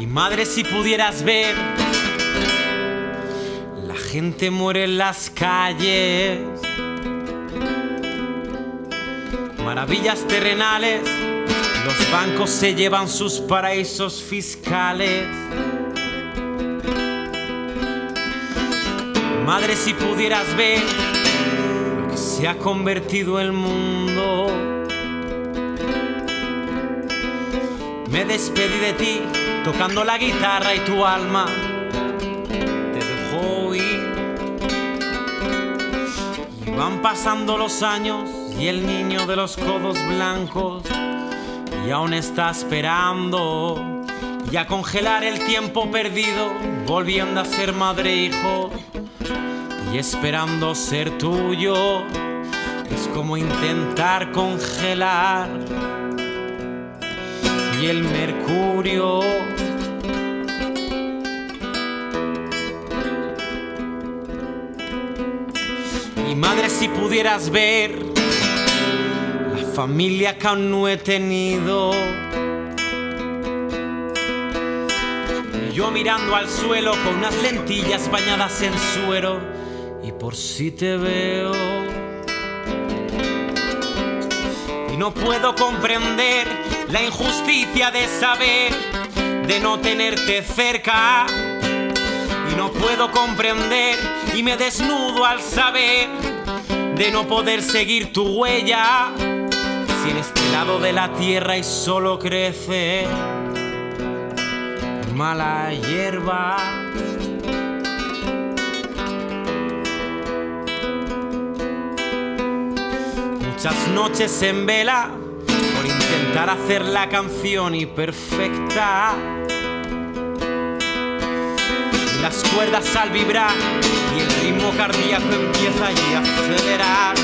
Y madre, si pudieras ver, la gente muere en las calles. Maravillas terrenales, los bancos se llevan sus paraísos fiscales. Madre, si pudieras ver lo que se ha convertido el mundo. Me despedí de ti tocando la guitarra y tu alma te dejó ir. Y van pasando los años y el niño de los codos blancos y aún está esperando, y a congelar el tiempo perdido, volviendo a ser madre e hijo y esperando ser tuyo. Es como intentar congelar y el mercurio. Y madre, si pudieras ver familia que aún no he tenido, yo mirando al suelo con unas lentillas bañadas en suero y por si te veo. Y no puedo comprender la injusticia de saber de no tenerte cerca. Y no puedo comprender y me desnudo al saber de no poder seguir tu huella. Si en este lado de la tierra y solo crece mala hierba. Muchas noches en vela por intentar hacer la canción y perfecta. Las cuerdas al vibrar y el ritmo cardíaco empieza allí a acelerar.